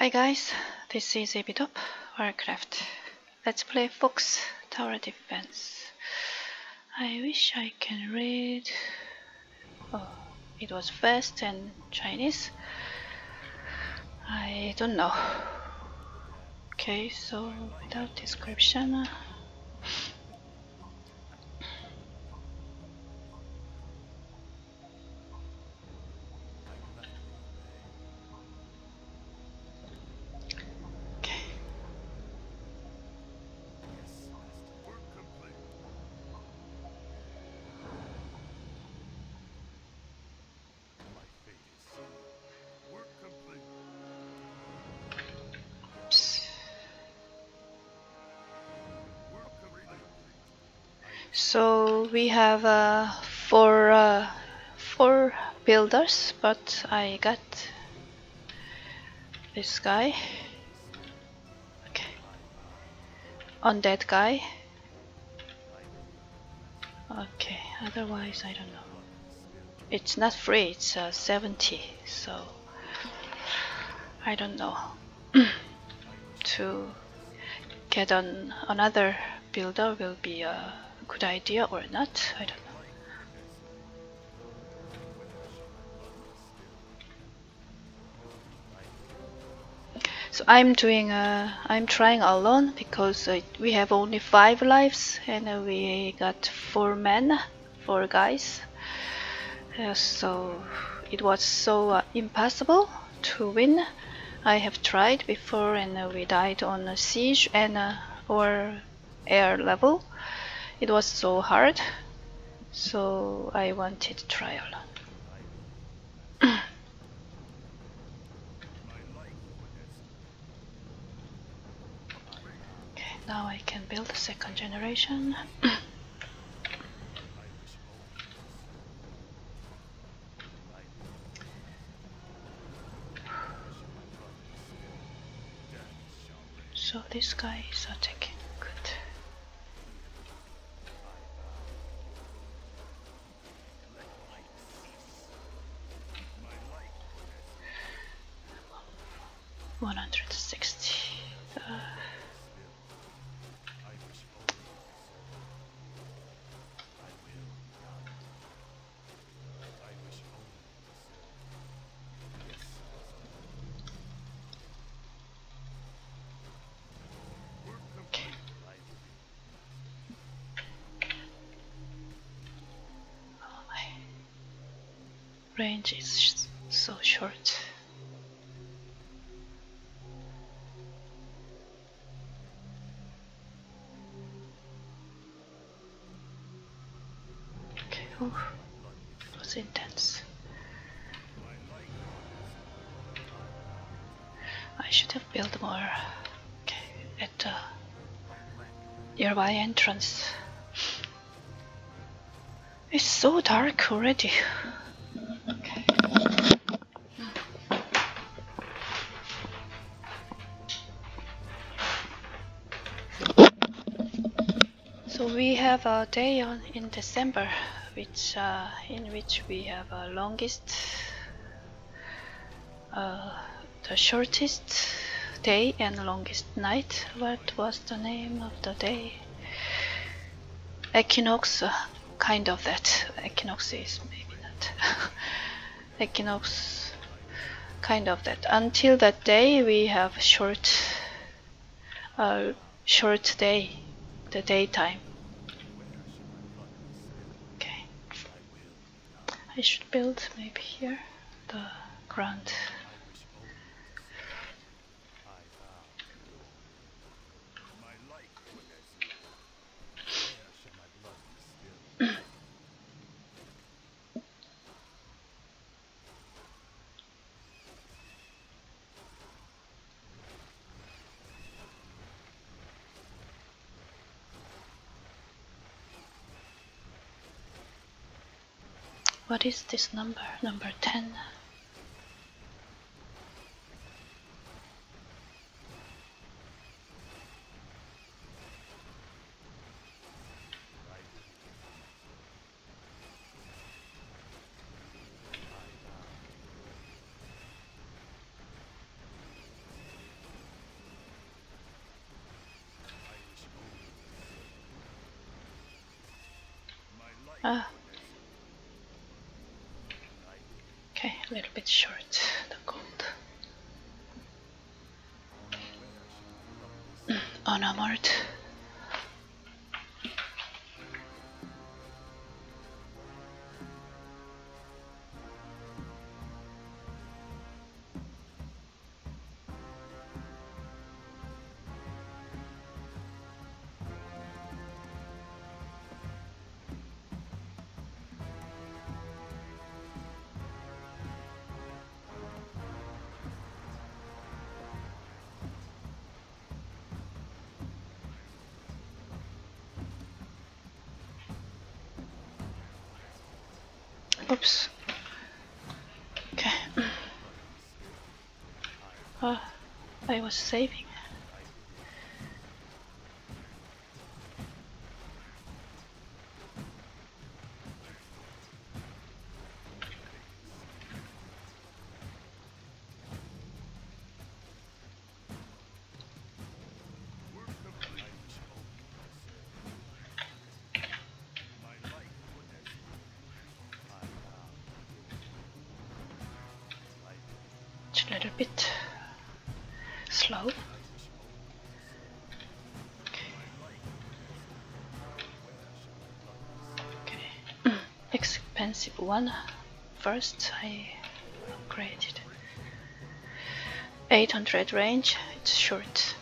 Hi guys, this is ibidop Warcraft. Let's play Fox Tower Defense. I wish I can read. Oh, it was fast and Chinese. I don't know. Okay, so without description. So we have four builders, but I got this guy, okay, undead guy, okay, otherwise I don't know. It's not free, it's 70, so I don't know to get on another builder will be good idea or not, I don't know. So I'm trying alone because we have only 5 lives and we got 4 men, 4 guys. So it was so impossible to win. I have tried before and we died on a siege and or air level. It was so hard, so I wanted to try alone. Okay, now I can build the second generation. So this guy is attacking. Range is so short. Okay, oh, it was intense. I should have built more. Okay, at the nearby entrance. It's so dark already. Okay. So we have a day in December, which in which we have a longest, the shortest day and longest night. What was the name of the day? Equinox, kind of that. Equinox is maybe not. Equinox, kind of that. Until that day, we have short day, the daytime. Okay, I should build maybe here the ground. What is this number? Number 10. Okay, a little bit short, the gold. Unarmored. Oops. Okay. Oh, I was saving. A little bit slow. Okay. Okay. Expensive one. First I upgraded. 800 range, it's short.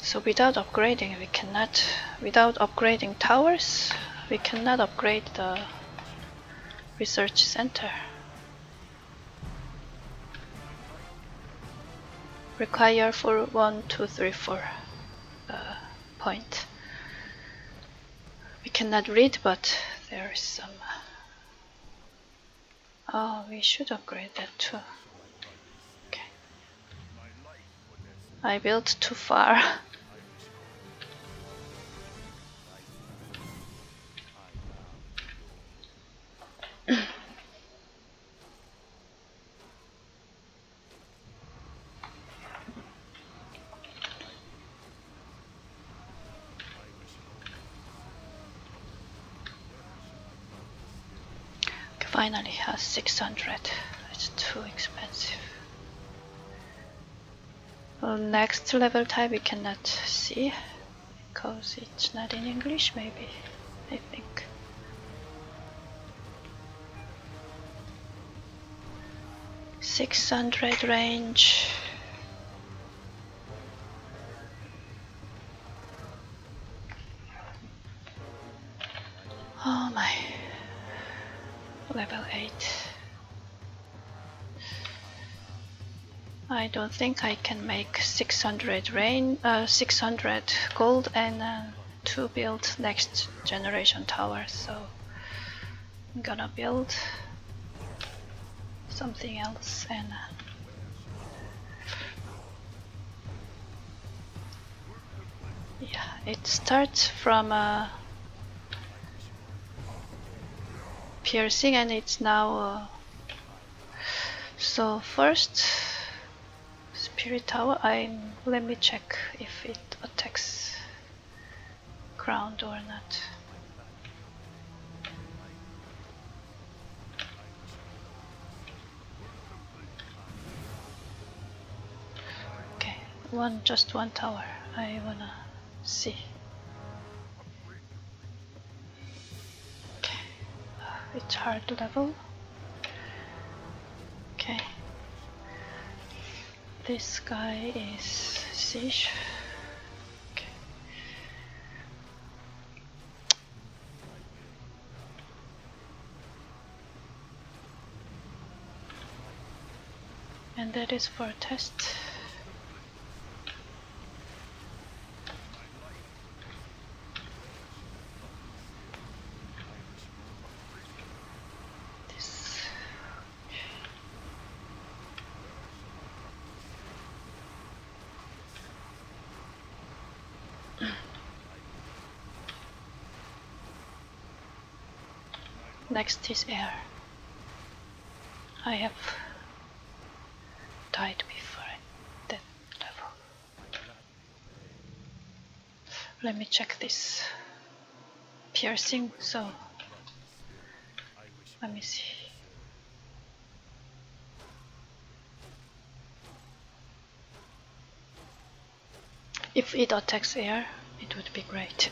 So without upgrading, towers, we cannot upgrade the research center. Require for 1, 2, 3, 4 point. We cannot read, but there is some. Oh, we should upgrade that too. Okay. I built too far. Finally has 600. It's too expensive. Well, next level type we cannot see because it's not in English. Maybe I think. $600 range. Oh my. Level 8. I don't think I can make 600 rain, 600 gold and to build next generation tower. So I'm gonna build something else and yeah, it starts from piercing and it's now so first spirit tower. Let me check if it attacks ground or not. Okay, just one tower I wanna see. It's hard level. Okay. This guy is siege. Okay. And that is for a test. Next is air. I have died before at that level. Let me check this piercing, so let me see. If it attacks air, it would be great.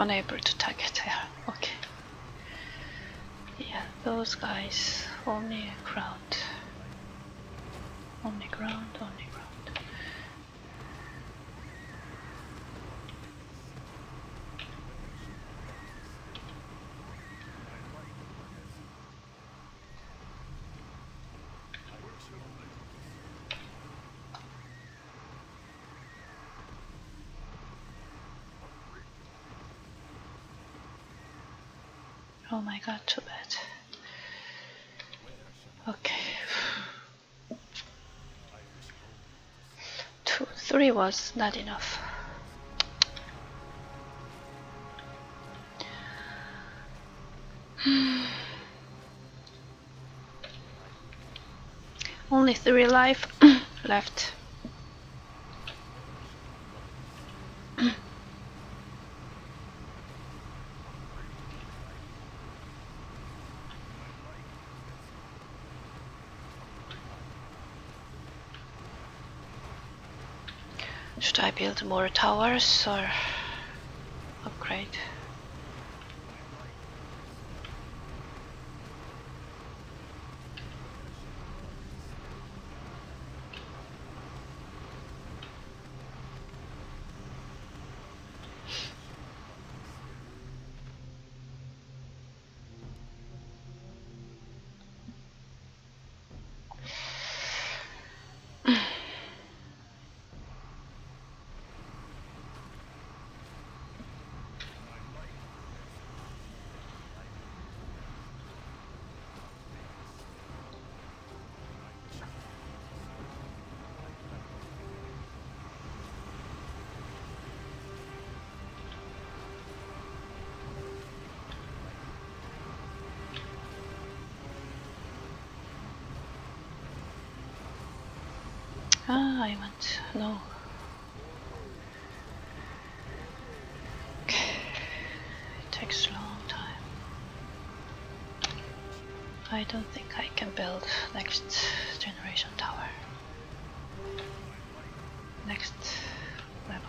Unable to target air, okay. Yeah, those guys, only ground. Oh my god, too bad. Okay. 2, 3 was not enough. Only 3 life left. Should I build more towers or upgrade? Ah, I want no. Okay. It takes a long time. I don't think I can build next generation tower. Next level.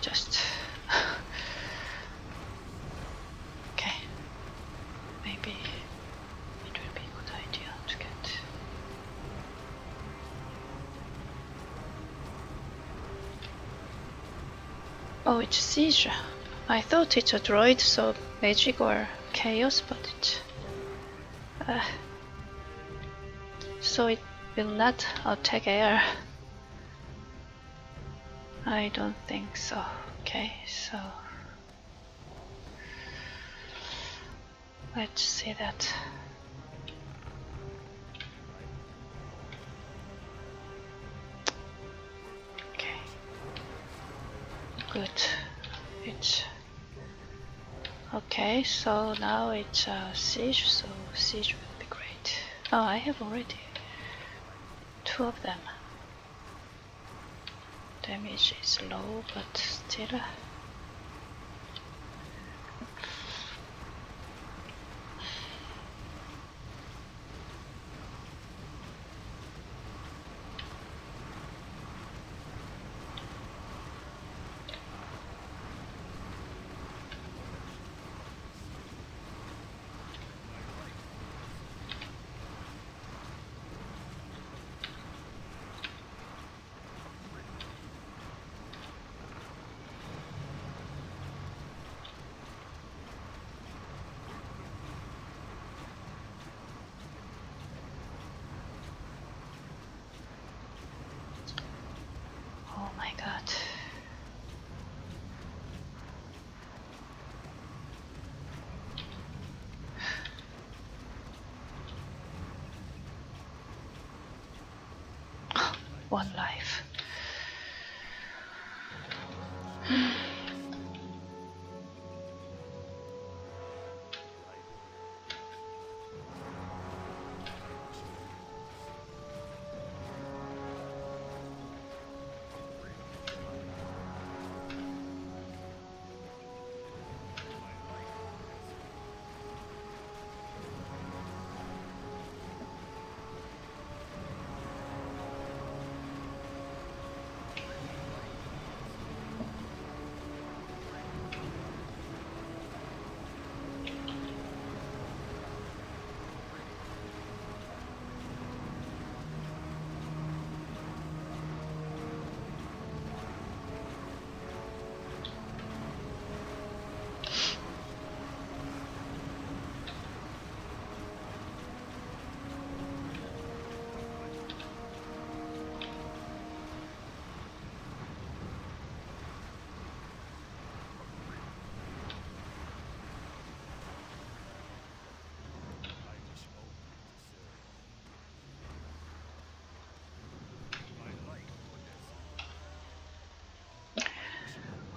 Just okay, maybe it would be a good idea to get oh, it's Seizure. I thought it's a droid, so magic or chaos, but it so it will not attack air. I don't think so. Okay, so let's see that. Okay, good. It's Okay, so now it's siege, so siege would be great. Oh, I have already 2 of them. Damage is low, but still. One life.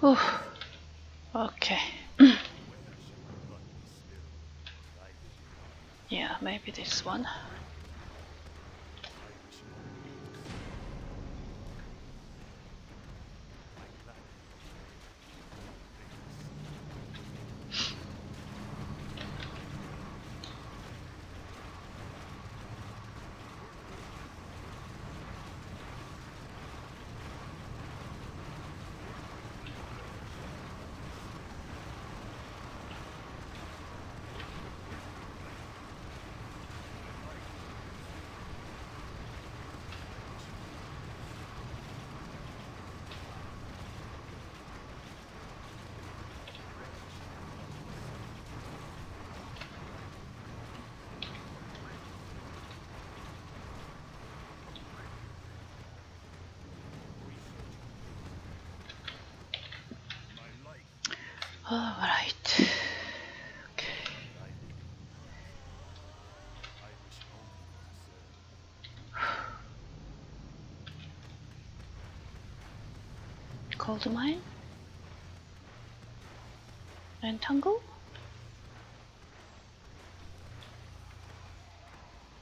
Ooh, okay. Yeah, maybe this one. All right. Okay. Coal mine. Entangle.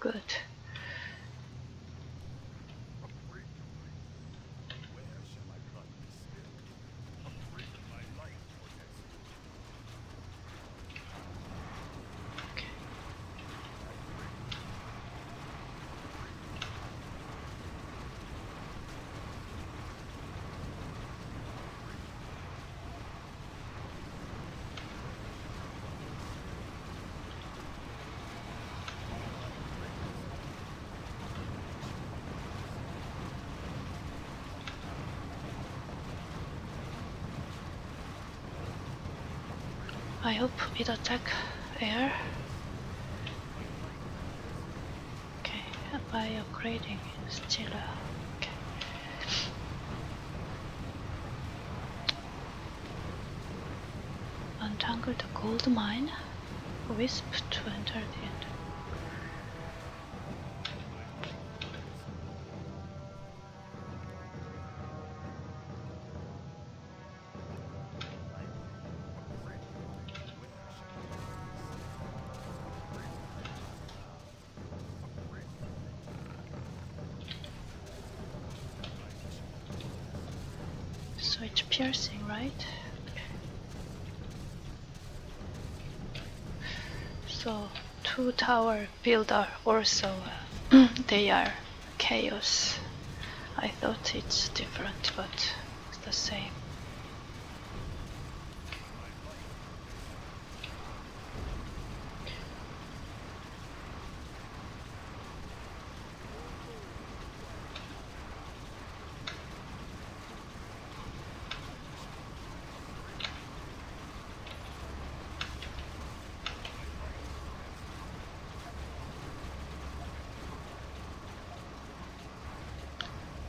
Good. I hope it attack air. Okay, by upgrading it's still okay. Untangle the gold mine. Wisp to enter the end. So it's piercing, right? So two tower builder also, they are chaos. I thought it's different, but it's the same.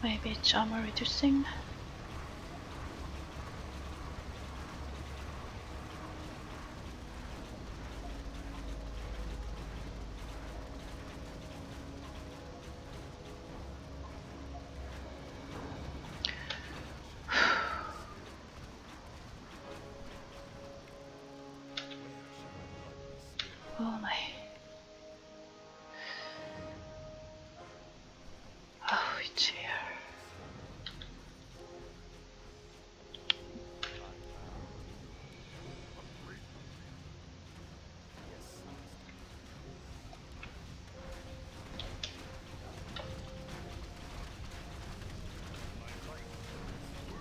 Maybe it's armor reducing. Oh my. Oh, it's here.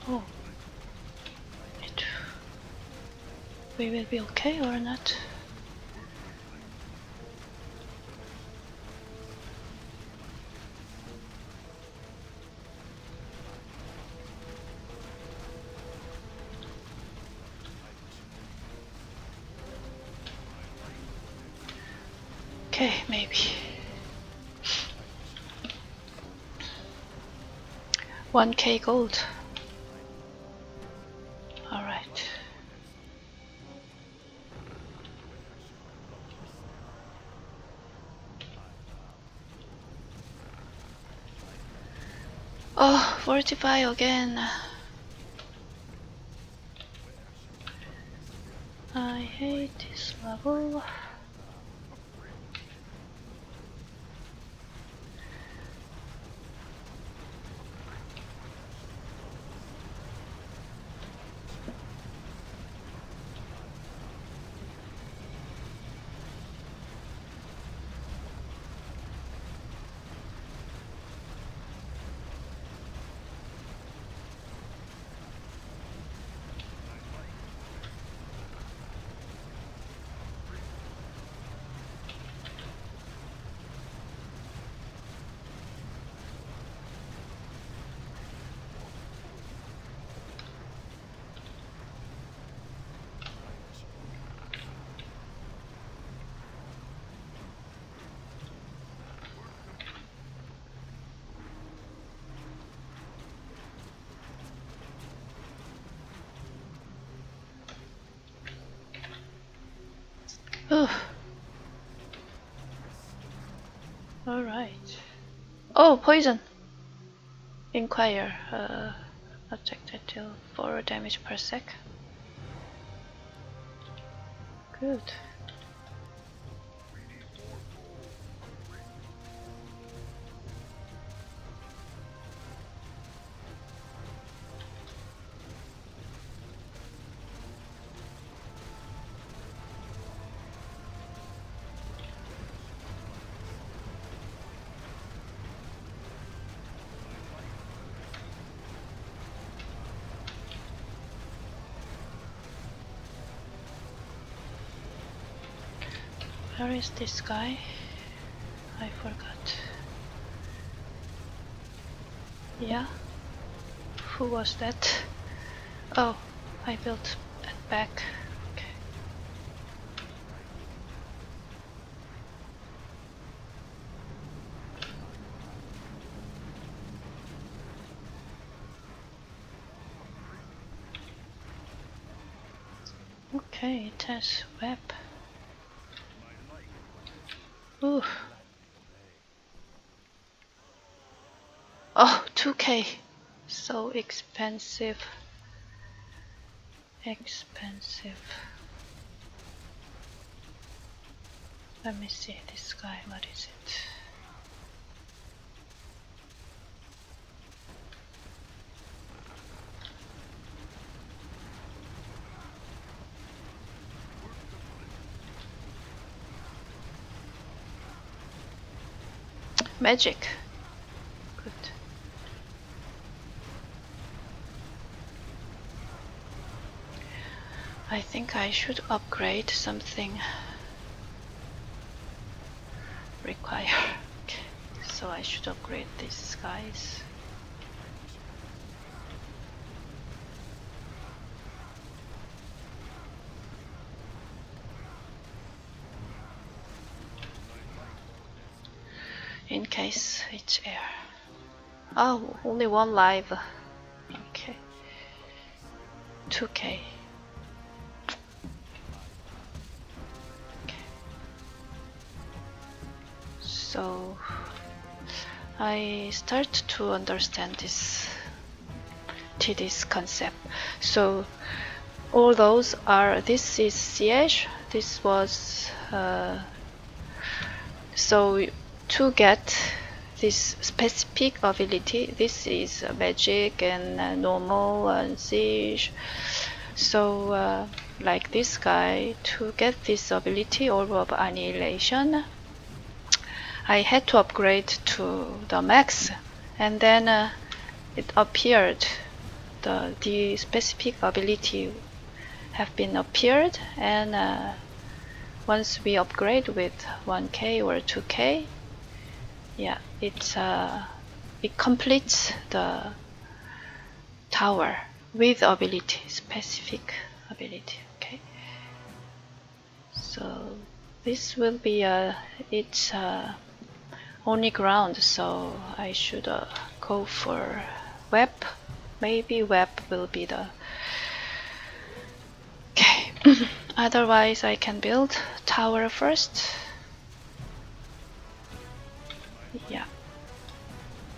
Oh, it, we will be okay or not? Okay, maybe. $1K gold. Oh, fortify again. I hate this level. Alright. Oh, poison! Inquire. Attacked until 4 damage per sec. Good. Where is this guy? I forgot. Yeah? Who was that? Oh, I built it back. Okay. Okay, it has web. Ooh. Oh, 2K, so expensive. Let me see this guy, what is it? magic. Good. I think I should upgrade something. Require. Okay. So I should upgrade these guys. In case it's air. Oh, only one live. Okay. 2K. Okay. So I start to understand this TD's concept. So all those are, this is siege, this was so to get this specific ability, this is magic and normal and siege. So like this guy, to get this ability, Orb of Annihilation, I had to upgrade to the max, and then it appeared, the specific ability have been appeared, and once we upgrade with 1K or 2K, yeah, it completes the tower with ability, specific ability. Okay, so this will be its only ground, so I should go for web. Maybe web will be the okay. Otherwise I can build tower first. Yeah,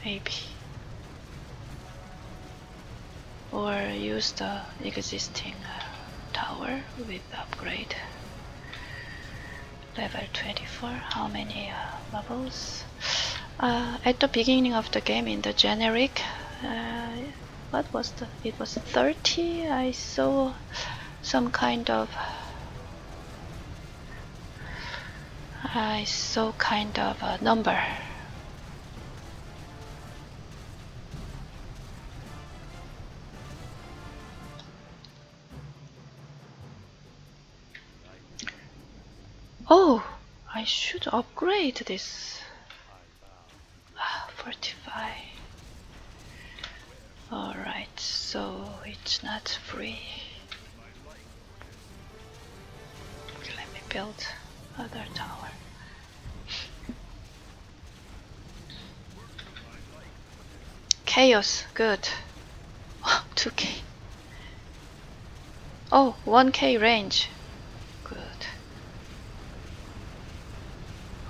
maybe, or use the existing tower with upgrade. Level 24, how many levels? At the beginning of the game in the generic, what was the, it was 30, I saw some kind of, a number. Oh, I should upgrade this. 45. Alright, so it's not free. Let me build other tower. Chaos, good. 2K. Oh, 1K range. Good.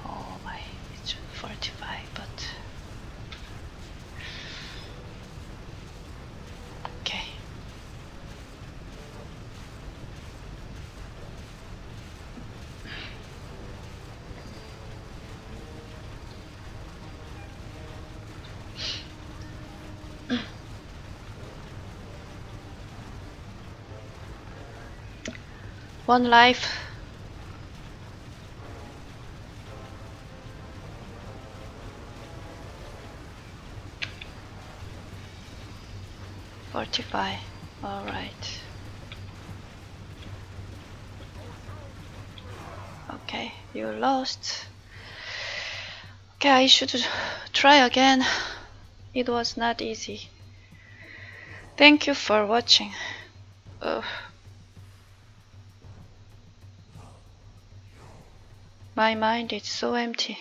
Oh my, it's 45, but okay. One life. Buy. All right. Okay, you lost. Okay, I should try again. It was not easy. Thank you for watching. My mind is so empty.